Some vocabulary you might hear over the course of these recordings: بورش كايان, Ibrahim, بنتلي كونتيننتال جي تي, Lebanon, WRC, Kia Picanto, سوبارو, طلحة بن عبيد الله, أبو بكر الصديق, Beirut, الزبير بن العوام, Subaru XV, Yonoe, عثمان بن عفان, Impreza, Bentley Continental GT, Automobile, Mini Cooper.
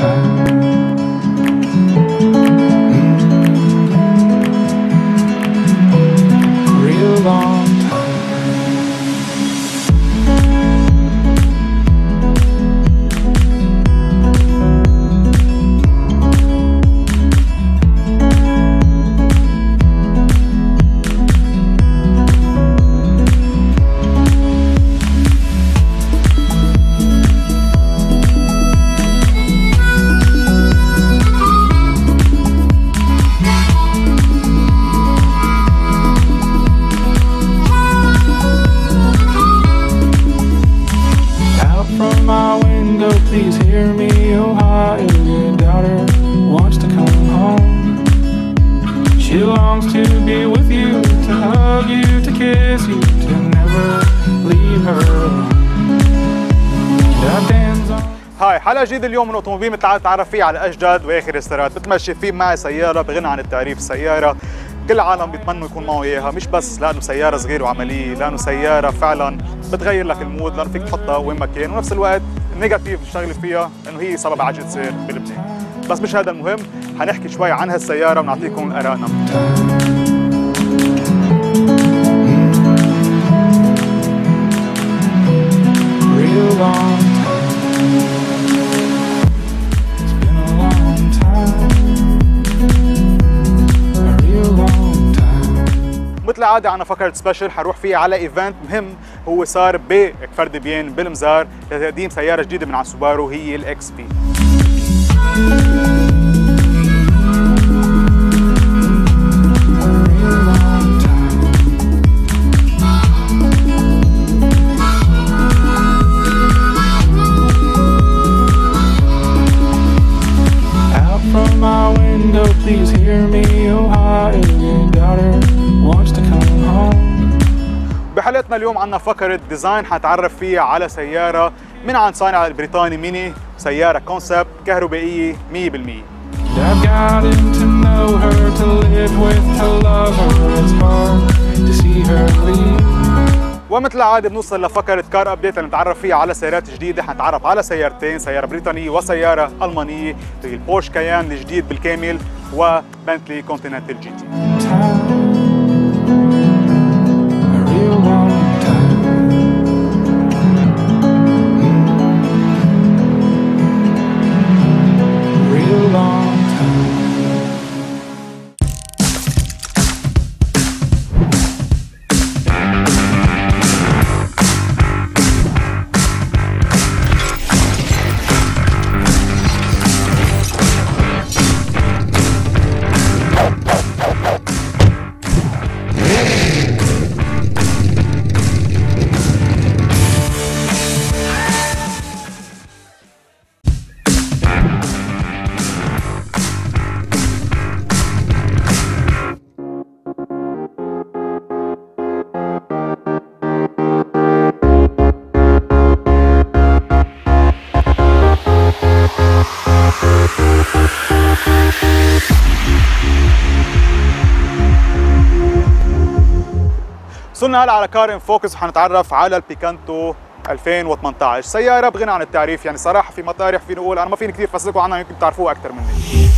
time, real long حلقة جديدة اليوم من اوتوموبيل متعرف فيه على اجدد واخر السيارات، بتمشي فيه معي سيارة بغنى عن التعريف، سيارة كل العالم بيتمنوا يكون معه اياها، مش بس لانه سيارة صغيرة وعملية، لانه سيارة فعلا بتغير لك المود، لانه فيك تحطها وين ما كان، ونفس الوقت النيجاتيف الشغله فيها انه هي صار لها بعد تصير بلبنان، بس مش هذا المهم، حنحكي شوي عن هالسيارة ونعطيكم آرائنا. مثل العادة عنا فقرة سبيشل حنروح فيها على ايفنت مهم هو صار بكفر دبيان بالمزار لتقديم سيارة جديدة من على سوبارو هي الاكس بي. بحلقتنا اليوم عنا فقرة ديزاين حنتعرف فيها على سيارة من عند صانع البريطاني ميني، سيارة كونسبت كهربائية 100%. ومثل العادة بنوصل لفقرة كار ابديت اللي بنتعرف فيها على سيارات جديدة، حنتعرف على سيارتين، سيارة بريطانية وسيارة ألمانية، البورش كايان الجديد بالكامل وبنتلي كونتيننتال جي تي. وصلنا هلا على كار ان فوكس وحنتعرف على البيكانتو 2018، سيارة بغنى عن التعريف، يعني صراحة في مطارح في نقول انا ما فيني كثير فصل لكم عنها، يمكن بتعرفوها أكثر مني.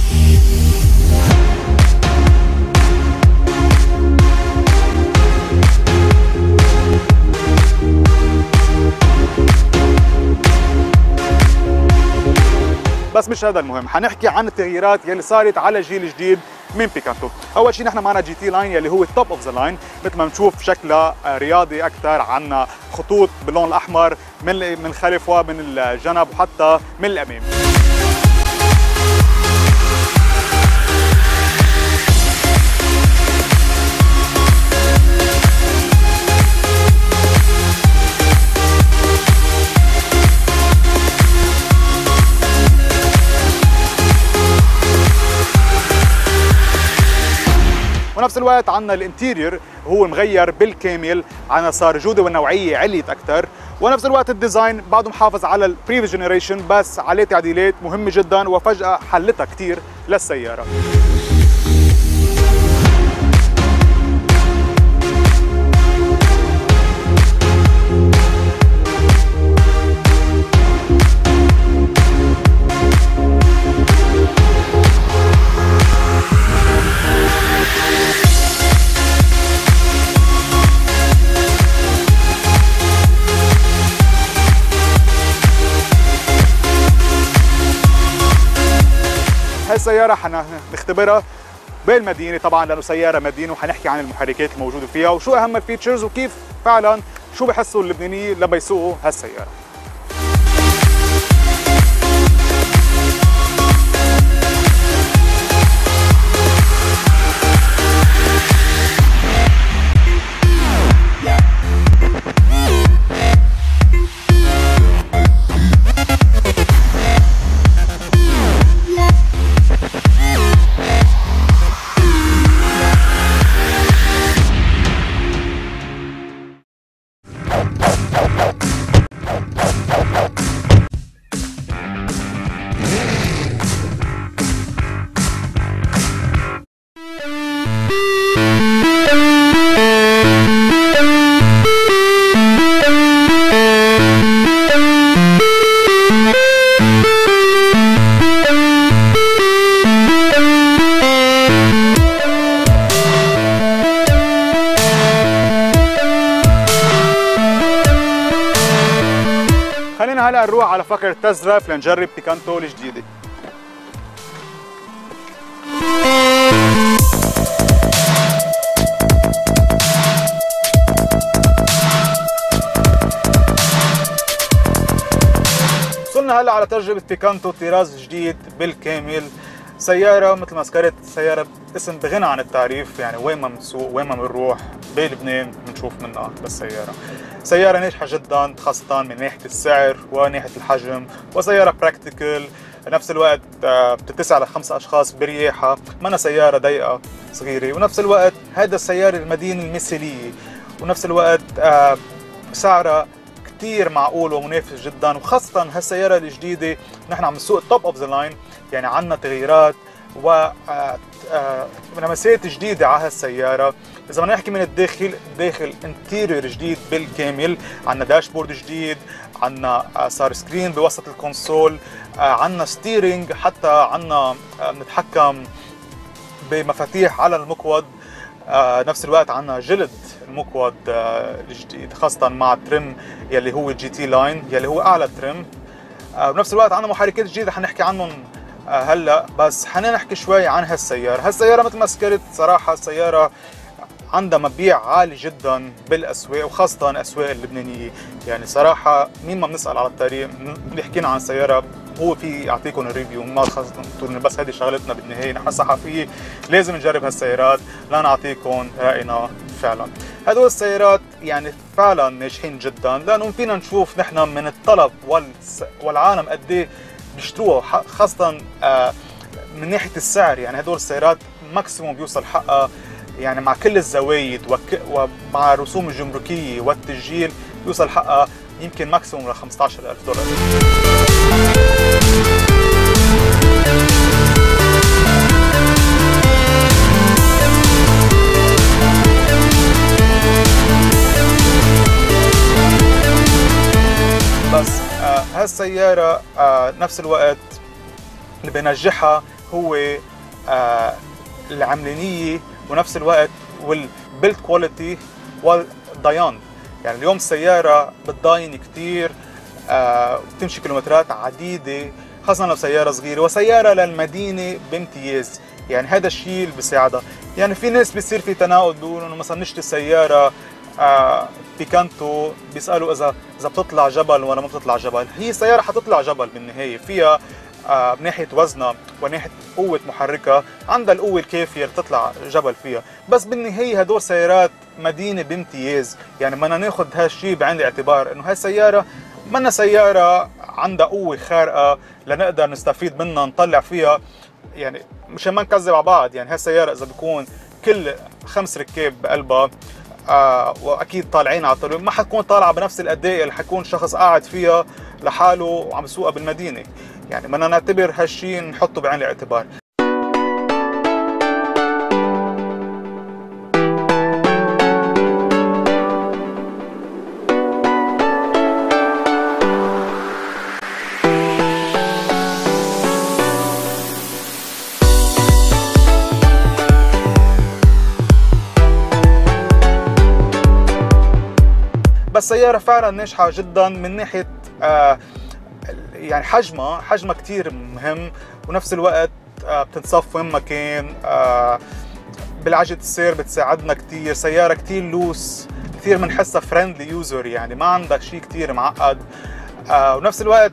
بس مش هذا المهم، حنحكي عن التغييرات يلي صارت على الجيل الجديد من بيكانتو. اول شيء نحن معنا جي تي لاين يلي هو التوب اوف ذا لاين، مثل ما بنشوف شكلها رياضي اكثر، عندنا خطوط باللون الاحمر من الخلف ومن الجنب وحتى من الامام. ونفس الوقت عندنا الانتيريور هو مغير بالكامل، عندنا صار جوده والنوعيه عليت اكثر، ونفس الوقت الديزاين بعده محافظ على البريفيس جنريشن بس عليه تعديلات مهمه جدا وفجاه حلتها كثير للسياره. السياره هنختبرها بالمدينه طبعا لانه سياره مدينه، وحنحكي عن المحركات الموجوده فيها وشو اهم الفيتشرز وكيف فعلا شو بحسوا اللبنانيين لما يسوقوا هالسياره. هلا نروح على فقرة تزرف لنجرب بيكانتو الجديدة. وصلنا هلا على تجربة بيكانتو طراز جديد بالكامل، سيارة مثل ما ذكرت سيارة اسم بغنى عن التعريف، يعني وين ما بنسوق وين ما بنروح بلبنان بنشوف منها بالسيارة. سيارة ناجحة جدا خاصة من ناحية السعر وناحية الحجم، وسيارة براكتيكال بنفس الوقت بتتسع لخمسة أشخاص برياحة، مانا سيارة ضيقة صغيرة، ونفس الوقت هذا السيارة المدينة المثالية، ونفس الوقت سعرها كتير معقول ومنافس جدا، وخاصة هالسيارة الجديدة نحن عم نسوق توب اوف ذا لاين، يعني عندنا تغييرات و لمسات جديدة على هالسيارة. إذا بدنا نحكي من الداخل، داخل انتيريور جديد بالكامل، عندنا داشبورد جديد، عندنا صار سكرين بوسط الكونسول، عندنا ستيرنج، حتى عندنا بنتحكم بمفاتيح على المقود، نفس الوقت عندنا جلد المقود الجديد خاصة مع الترم يلي هو الجي تي لاين يلي هو أعلى ترم، بنفس الوقت عندنا محركات جديدة حنحكي عنهم هلا، بس خلينا نحكي شوي عن هالسيارة. هالسيارة مثل ما ذكرت صراحة سيارة عندها مبيع عالي جدا بالاسواق وخاصة الاسواق اللبنانية، يعني صراحة مين ما بنسأل على الطريق بيحكينا عن سيارة هو في يعطيكم الريفيو، ما خاصة بس هذه شغلتنا بالنهاية، نحن صحفية لازم نجرب هالسيارات لنعطيكم رأينا فعلا. هدول السيارات يعني فعلا ناجحين جدا لانه فينا نشوف نحن من الطلب والعالم قد ايه بيشتروها، خاصة من ناحية السعر، يعني هدول السيارات ماكسيموم بيوصل حقها يعني مع كل الزوايد ومع الرسوم الجمركية والتسجيل بيوصل حقها يمكن ماكسيموم ل 15000 دولار. بس هالسيارة نفس الوقت اللي بينجحها هو العملانية ونفس الوقت والبيلد كواليتي والضيان، يعني اليوم السيارة بتضاين كتير بتمشي كيلومترات عديدة خاصة لو سيارة صغيرة وسيارة للمدينة بامتياز، يعني هذا الشيء اللي بيساعدها. يعني في ناس بيصير في تناقض بيقولوا انه مثلا نشتري سيارة بيكانتو بيسألوا إذا بتطلع جبل ولا ما بتطلع جبل، هي سيارة حتطلع جبل بالنهاية، فيها من ناحية وزنها وناحية قوة محركها عندها القوة الكافية لتطلع جبل فيها، بس بالنهاية هدول سيارات مدينة بامتياز، يعني بدنا ناخذ هالشيء بعين الاعتبار إنه هالسيارة منا سيارة عندها قوة خارقة لنقدر نستفيد منها نطلع فيها، يعني مشان ما نكذب على بعض، يعني هالسيارة إذا بيكون كل 5 ركاب بقلبها واكيد طالعين على الطريق ما حتكون طالعه بنفس الاداء اللي حيكون شخص قاعد فيها لحاله وعم يسوقها بالمدينه، يعني بدنا نعتبر هالشيء نحطه بعين الاعتبار. السيارة فعلا ناجحة جدا من ناحية يعني حجمها كتير مهم، ونفس الوقت بتنصف وين ما كان، بالعجة السير بتساعدنا كتير، سيارة كتير لوس، كتير بنحسها فريندلي يوزر، يعني ما عندك شيء كتير معقد، ونفس الوقت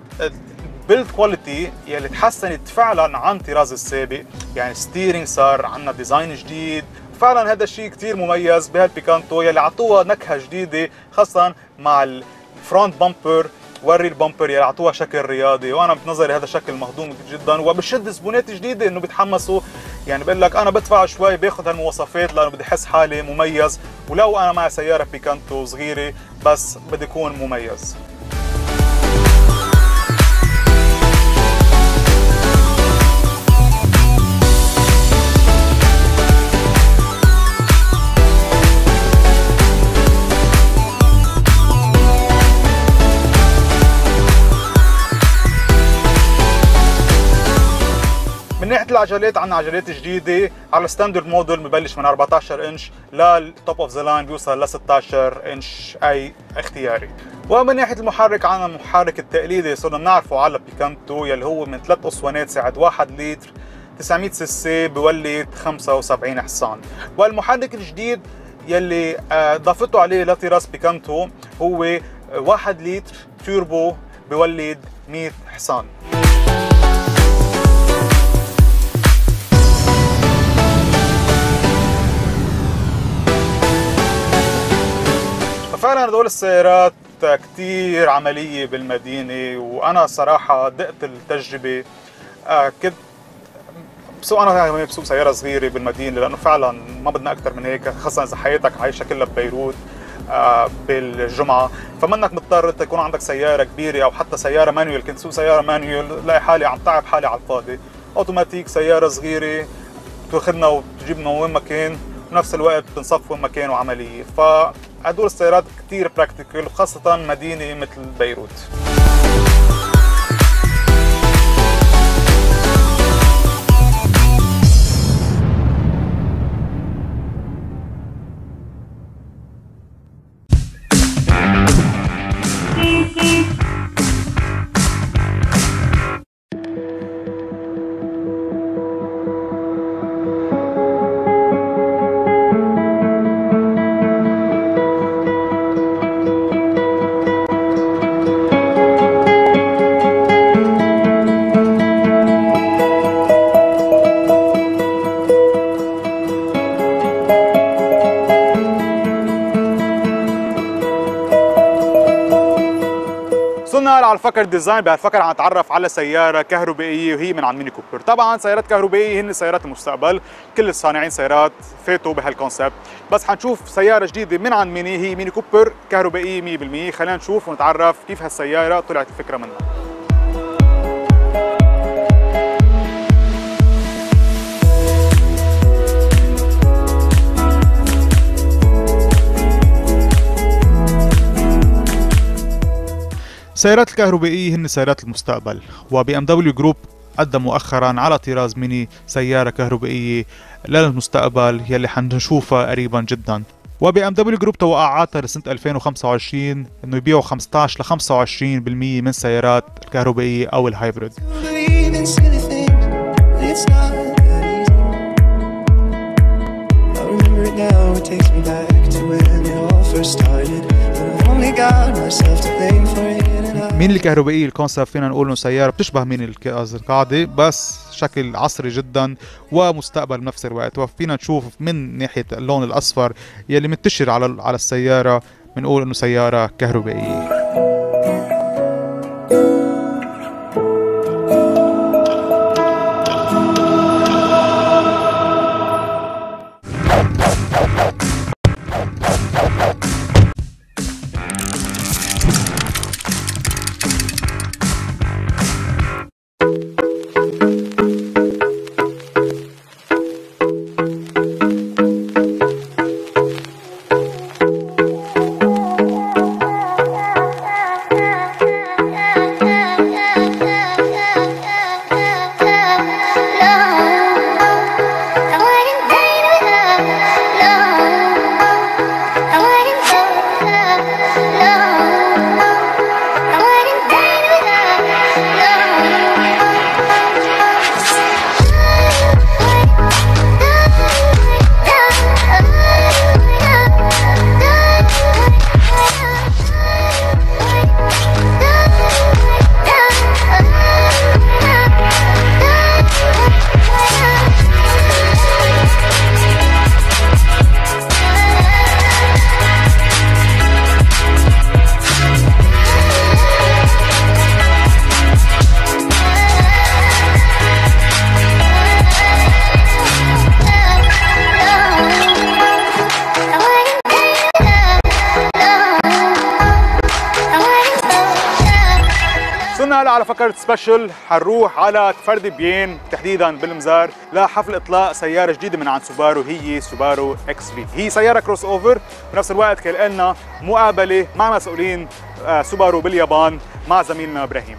البيلد كواليتي يلي تحسنت فعلا عن طراز السابق، يعني ستيرنج صار عندنا ديزاين جديد، فعلا هذا الشيء كتير مميز بهالبيكانتو يلي عطوها نكهة جديدة، خاصة مع الفرونت بامبر وري البامبر يلي عطوها شكل رياضي، وانا بنظري هذا شكل مهضوم جدا، وبشد زبونات جديده انه بيتحمسوا، يعني بقول لك انا بدفع شوي باخذ هالمواصفات لانه بدي احس حالي مميز، ولو انا مع سياره بيكانتو صغيره بس بدي اكون مميز. من ناحية العجلات عندنا عجلات جديدة على الستاندرد موديل ببلش من 14 انش للتوب اوف ذا لاين بيوصل ل 16 انش اي اختياري. ومن ناحية المحرك عندنا المحرك التقليدي صرنا بنعرفه على بيكانتو يلي هو من 3 اسوانات سعة 1 لتر 900 سي سي بولد 75 حصان. والمحرك الجديد يلي ضافته عليه لطراز بيكانتو هو 1 لتر توربو بولد 100 حصان. فعلا هدول السيارات كتير عملية بالمدينة، وانا صراحة دقت التجربة، كنت بسوق انا بسوق سيارة صغيرة بالمدينة لانه فعلا ما بدنا اكتر من هيك، خاصة اذا حياتك عايشة كلها ببيروت بالجمعة، فمنك مضطر تكون عندك سيارة كبيرة او حتى سيارة مانيول، كنت سوق سيارة مانيول لاقي حالي عم تعب حالي على الفاضي، اوتوماتيك سيارة صغيرة بتاخذنا وبتجيبنا وين ما كان، بنفس الوقت بتنصف وين ما كان وعملية، هدول السيارات كتير براكتيكال وخاصة مدينة مثل بيروت. على الفكر ديزاين بهالفكر عم نتعرف على سياره كهربائيه وهي من عند ميني كوبر. طبعا سيارات كهربائيه هن سيارات المستقبل، كل الصانعين سيارات فاتوا بهالكونسبت، بس حنشوف سياره جديده من عند ميني، هي ميني كوبر كهربائيه 100%. خلينا نشوف ونتعرف كيف هالسياره طلعت الفكره منها. السيارات الكهربائية هن سيارات المستقبل، وبي ام دبليو جروب قدم مؤخرا على طراز ميني سيارة كهربائية للمستقبل يلي حنشوفها قريبا جدا، وبي ام دبليو جروب توقعاتها لسنة 2025 انه يبيعوا 15 ل 25% من السيارات الكهربائية او الهايبريد. ميني الكهربائية الكونسبت فينا نقول انه سيارة بتشبه ميني القاعدة بس شكل عصري جدا ومستقبل بنفس الوقت، وفينا نشوف من ناحية اللون الاصفر يلي منتشر على السيارة بنقول انه سيارة كهربائية. من هلا على فكرة سبيشل حنروح على كفر دبيين تحديدا بالمزار لحفل اطلاق سيارة جديدة من عند سوبارو، هي سوبارو اكس في. هي سيارة كروس اوفر، بنفس الوقت كان لنا مقابلة مع مسؤولين سوبارو باليابان مع زميلنا ابراهيم.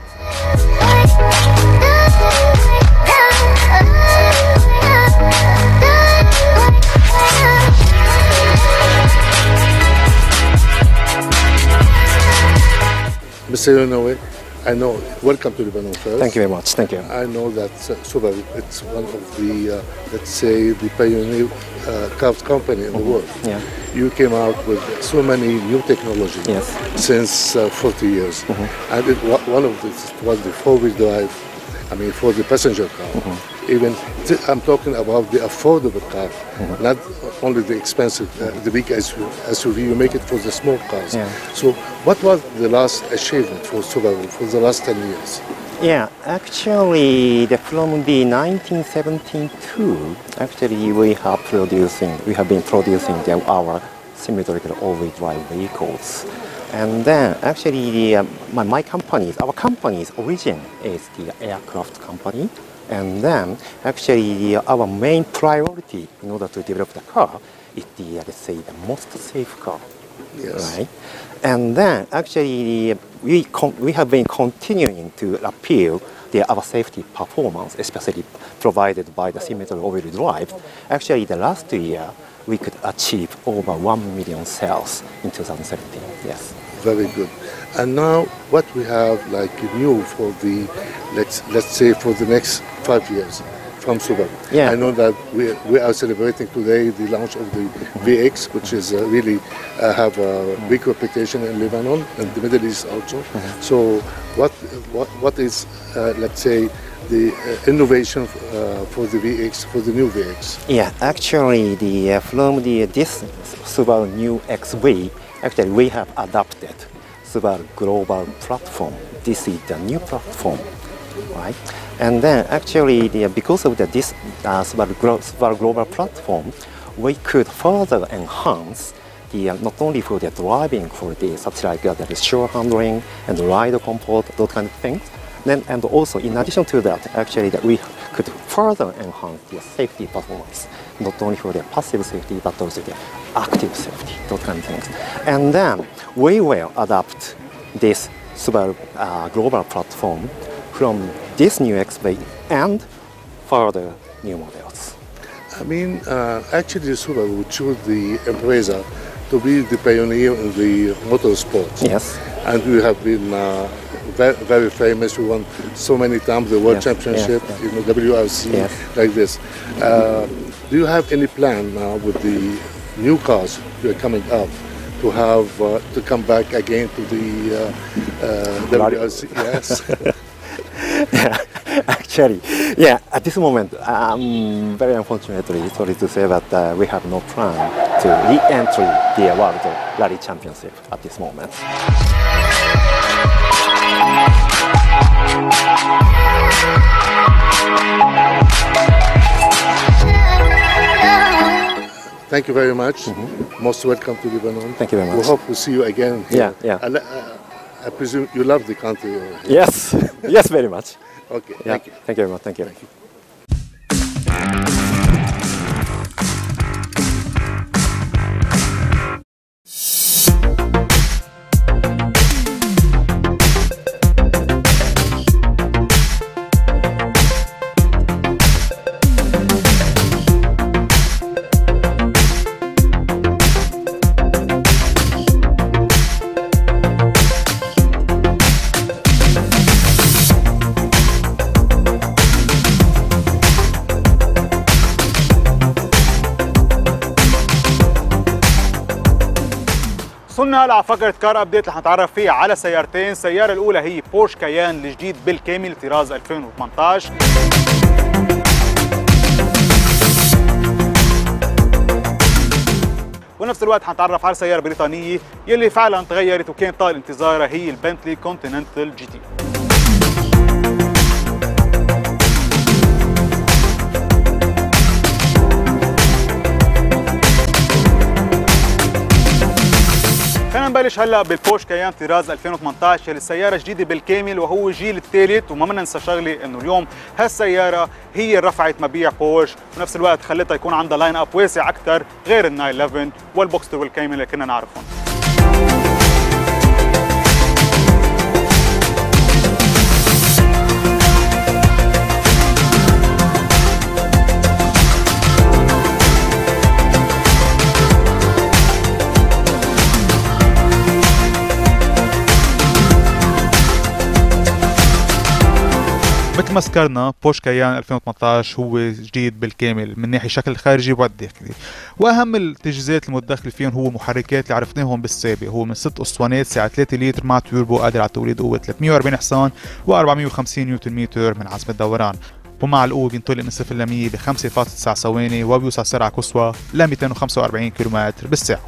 Mr. Yonoe, I know. Welcome to Lebanon first. Thank you very much. Thank you. I know that Subaru, it's one of the, let's say, the pioneer car company in the world. Yeah. You came out with so many new technology. Yes. Since 40 years, and it was the four-wheel drive. I mean, for the passenger car. Even I'm talking about the affordable car, not only the expensive, the big SUV. You make it for the small cars. Yeah. So, what was the last achievement for Subaru for the last 10 years? Yeah, actually, from the 1972, actually we have been producing our symmetrical all-wheel drive vehicles. And then, actually, our company's origin is the aircraft company. And then, actually, our main priority in order to develop the car is the, let's say, the most safe car. Yes. Right? And then, actually, we have been continuing to appeal our safety performance, especially provided by the symmetrical all-wheel drive. Actually, the last year, we could achieve over 1 million sales in 2017, yes. Very good. And now what we have like new for the, let's say for the next 5 years from Subaru. Yeah. I know that we are celebrating today the launch of the VX, which is really have a big reputation in Lebanon and the Middle East also. So what is, let's say, the innovation for the VX, for the new VX? Yeah, actually, the from the this Subaru new XV, actually we have adopted Subaru global platform. This is the new platform, right? And then actually, because of this Subaru global platform, we could further enhance the not only for the driving, for the such like the shore handling and ride comfort, those kind of things. And also, in addition to that, actually, that we could further enhance the safety performance, not only for the passive safety, but also the active safety, those kind of things. And then we will adapt this Subaru global platform from this new XV and further new models. I mean, actually, Subaru chose the Impreza to be the pioneer in the motorsport. Yes. And we have been very famous. We won so many times the World Championship, you know, WRC, like this. Do you have any plan now with the new cars that are coming up to have to come back again to the WRC? Yes. Actually, yeah. At this moment, very unfortunately, sorry to say, but we have no plan to re-enter the World Rally Championship at this moment. Thank you very much. Most welcome to Lebanon. Thank you very much. We hope to see you again here. Yeah, yeah. I presume you love the country. Yes, yes, very much. Okay, yeah. Thank you. Thank you very much. Thank you. Thank you. وصلنا هلا على فقرة كار ابديت اللي هنتعرف فيها على سيارتين. السيارة الأولى هي بورش كايان الجديد بالكامل، طراز 2018. ونفس الوقت هنتعرف على سيارة بريطانية يلي فعلا تغيرت وكان طال انتظارها، هي البنتلي كونتيننتال جي تي. خلينا نبلش هلا بالبورش كايان طراز 2018 اللي السيارة جديدة بالكامل وهو الجيل الثالث. وما بدنا ننسى شغلة انه اليوم هالسيارة هي رفعت مبيع بورش ونفس الوقت خلتها يكون عندها لاين اب واسع اكثر غير ال 911 والبوكستر والكامل اللي كنا نعرفهم. مثل ما ذكرنا بورش كايان 2018 هو جديد بالكامل من ناحيه شكل الخارجي والداخلي، واهم التجهيزات المتدخل فيهم هو المحركات اللي عرفناهم بالسابق، هو من 6 اسطوانات سعه 3 لتر مع تيوربو قادر على توليد قوه 340 حصان و450 نيوتن متر من عزم الدوران، ومع القوه بينطلق من 0 ل 100 ب 5.9 ثواني وبيوصل سرعه قصوى ل 245 كيلومتر بالساعه.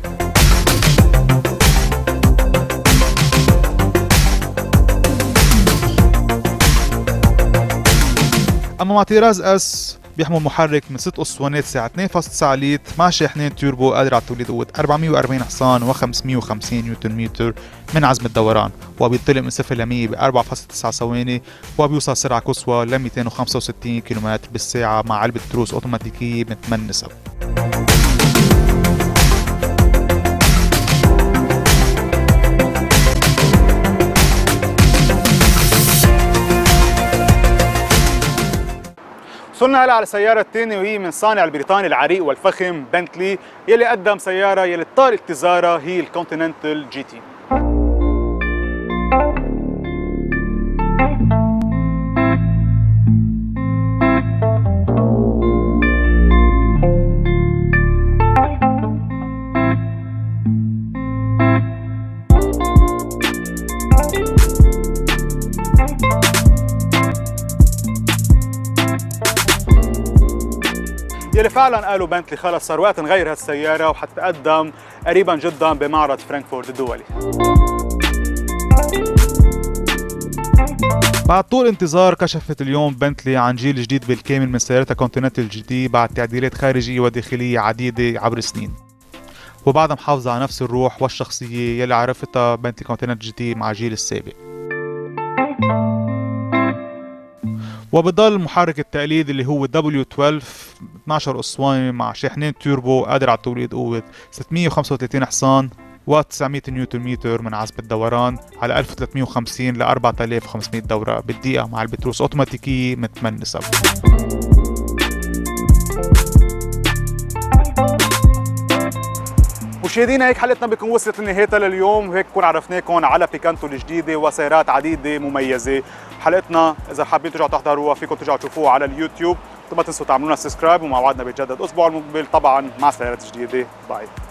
اما مع طراز اس بيحمل محرك من 6 اسطوانات سعه 2.9 لتر مع شاحنين تيوربو قادر على توليد قوه 440 حصان و550 نيوتن متر من عزم الدوران، وبينطلق من 0 ل 100 ب 4.9 ثواني وبيوصل سرعه قصوى ل 265 كيلومتر بالساعه مع علبه تروس اوتوماتيكيه من 8 نسب. وصلنا هلا على السيارة الثانية وهي من صانع البريطاني العريق والفخم بنتلي يلي قدم سيارة يلي طار ابتزارها هي الكونتيننتال جي تي. يلي فعلا قالوا بنتلي خلص صار وقت نغير هالسيارة وحتتقدم قريبا جدا بمعرض فرانكفورت الدولي. بعد طول انتظار كشفت اليوم بنتلي عن جيل جديد بالكامل من سيارتها كونتيننتال جي تي بعد تعديلات خارجية وداخلية عديدة عبر السنين، وبعدها محافظة على نفس الروح والشخصية يلي عرفتها بنتلي كونتيننتال جي تي مع الجيل السابق، وبضل المحرك التقليدي اللي هو W12 12 اسطوانه مع شاحنين تيوربو قادر على توليد قوه 635 حصان و900 نيوتن متر من عزم الدوران على 1350 ل 4500 دوره بالدقيقه مع البتروس اوتوماتيكيه من 8 نسب. مشاهدينا هيك حلقتنا بتكون وصلت لنهايتها لليوم، وهيك بكون عرفناكم على بيكانتو الجديده وسيارات عديده مميزه. حلقتنا اذا حابين ترجعوا تحضروها فيكم ترجعوا تشوفوها على اليوتيوب، ما تنسوا تعملونا سبسكرايب، ومع بعضنا بيتجدد الاسبوع المقبل طبعا مع سيارات جديده. باي.